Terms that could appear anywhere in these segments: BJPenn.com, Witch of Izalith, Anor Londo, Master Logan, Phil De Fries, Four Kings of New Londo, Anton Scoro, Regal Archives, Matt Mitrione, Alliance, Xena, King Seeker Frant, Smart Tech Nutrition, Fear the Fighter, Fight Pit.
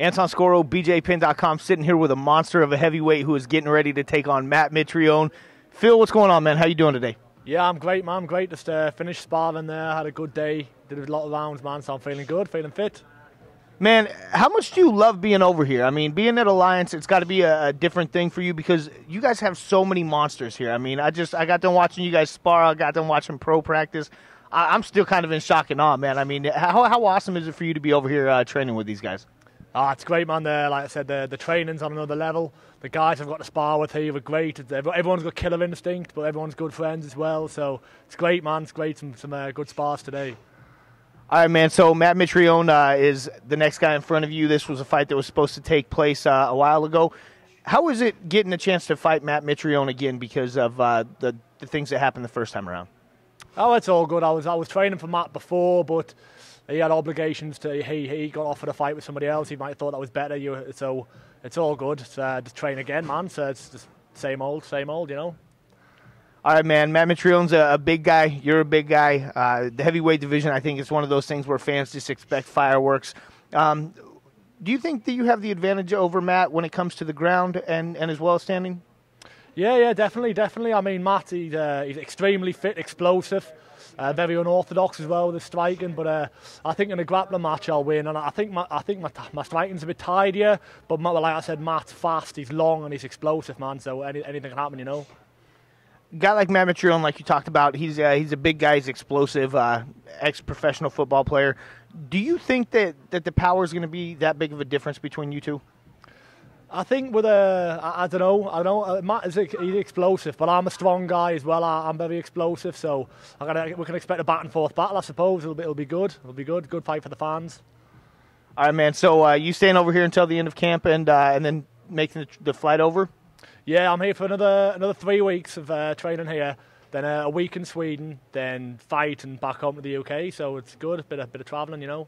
Anton Scoro, BJPenn.com, sitting here with a monster of a heavyweight who is getting ready to take on Matt Mitrione. Phil, what's going on, man? How you doing today? Yeah, I'm great, man. Great. Just finished sparring there. Had a good day. Did a lot of rounds, man, so I'm feeling good, feeling fit. Man, how much do you love being over here? I mean, being at Alliance, it's got to be a different thing for you because you guys have so many monsters here. I mean, I got done watching you guys spar. I got done watching pro practice. I'm still kind of in shock and awe, man. I mean, how awesome is it for you to be over here training with these guys? Oh, it's great, man. Like I said, the training's on another level. The guys I've got to spar with here are great. Everyone's got killer instinct, but everyone's good friends as well. So it's great, man. It's great. Some good spars today. All right, man. So Matt Mitrione is the next guy in front of you. This was a fight that was supposed to take place a while ago. How is it getting a chance to fight Matt Mitrione again because of the things that happened the first time around? Oh, it's all good. I was training for Matt before, but he had obligations to. He got offered a fight with somebody else. He might have thought that was better. So it's all good. It's, just train again, man. So it's just same old, you know. All right, man. Matt Mitrione's a big guy. You're a big guy. The heavyweight division, I think, is one of those things where fans just expect fireworks. Do you think that you have the advantage over Matt when it comes to the ground and as well as standing? Yeah, definitely, definitely. I mean, Matt, he's extremely fit, explosive, very unorthodox as well with his striking. But I think in a grappling match, I'll win. And I think my striking's a bit tidier. But like I said, Matt's fast, he's long, and he's explosive, man. So anything can happen, you know. Guy like Matt Mitrione, like you talked about, he's a big guy, he's explosive, ex-professional football player. Do you think that the power is going to be that big of a difference between you two? I think with I don't know, Matt is he's explosive, but I'm a strong guy as well. I'm very explosive, so we can expect a back and forth battle, I suppose. It'll be good. It'll be good. Good fight for the fans. All right, man. So you staying over here until the end of camp, and then making the flight over? Yeah, I'm here for another 3 weeks of training here, then a week in Sweden, then fight and back home to the UK. So it's good. A bit of traveling, you know.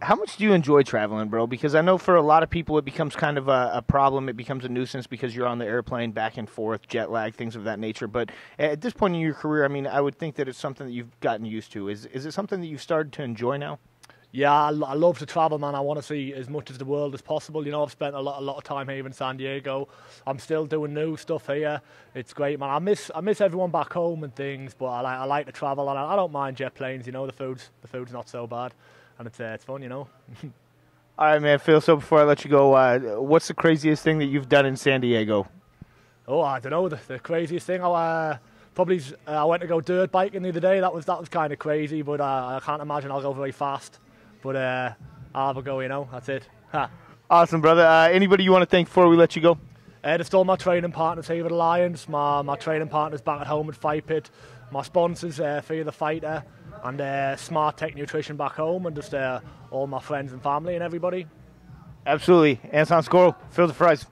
How much do you enjoy traveling, bro? Because I know for a lot of people it becomes kind of a problem. It becomes a nuisance because you're on the airplane back and forth, jet lag, things of that nature. But at this point in your career, I mean, I would think that it's something that you've gotten used to. Is it something that you've started to enjoy now? Yeah, I love to travel, man. I want to see as much of the world as possible. You know, I've spent a lot of time here in San Diego. I'm still doing new stuff here. It's great, man. I miss everyone back home and things, but I like to travel, and I don't mind jet planes. You know, the food's not so bad, and it's fun, you know. All right, man, Phil. So before I let you go, what's the craziest thing that you've done in San Diego? Oh, I don't know. The craziest thing. I went to go dirt biking the other day. That was kind of crazy, but I can't imagine I'll go very fast. But I'll have a go, you know. That's it. Ha. Awesome, brother. Anybody you want to thank before we let you go? Just all my training partners here at Alliance, my training partners back at home at Fight Pit, my sponsors, Fear the Fighter, and Smart Tech Nutrition back home, and just all my friends and family and everybody. Absolutely. Anton Scoro, Phil De Fries.